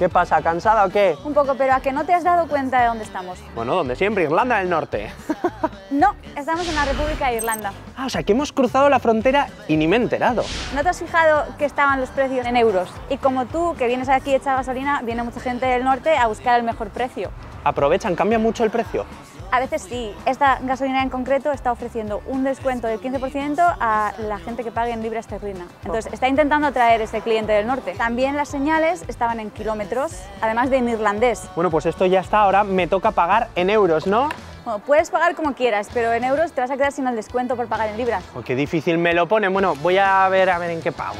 ¿Qué pasa? ¿Cansada o qué? Un poco, pero ¿a que no te has dado cuenta de dónde estamos? Bueno, donde siempre, Irlanda del Norte. No, estamos en la República de Irlanda. Ah, o sea que hemos cruzado la frontera y ni me he enterado. ¿No te has fijado que estaban los precios en euros? Y como tú, que vienes aquí a echar gasolina, viene mucha gente del norte a buscar el mejor precio. ¿Aprovechan? ¿Cambia mucho el precio? A veces sí. Esta gasolinera en concreto está ofreciendo un descuento del 15% a la gente que pague en libra esterlina. Entonces está intentando atraer ese cliente del norte. También las señales estaban en kilómetros, además de en irlandés. Bueno, pues esto ya está. Ahora me toca pagar en euros, ¿no? Bueno, puedes pagar como quieras, pero en euros te vas a quedar sin el descuento por pagar en libras. Oh, qué difícil me lo ponen. Bueno, voy a ver en qué pago.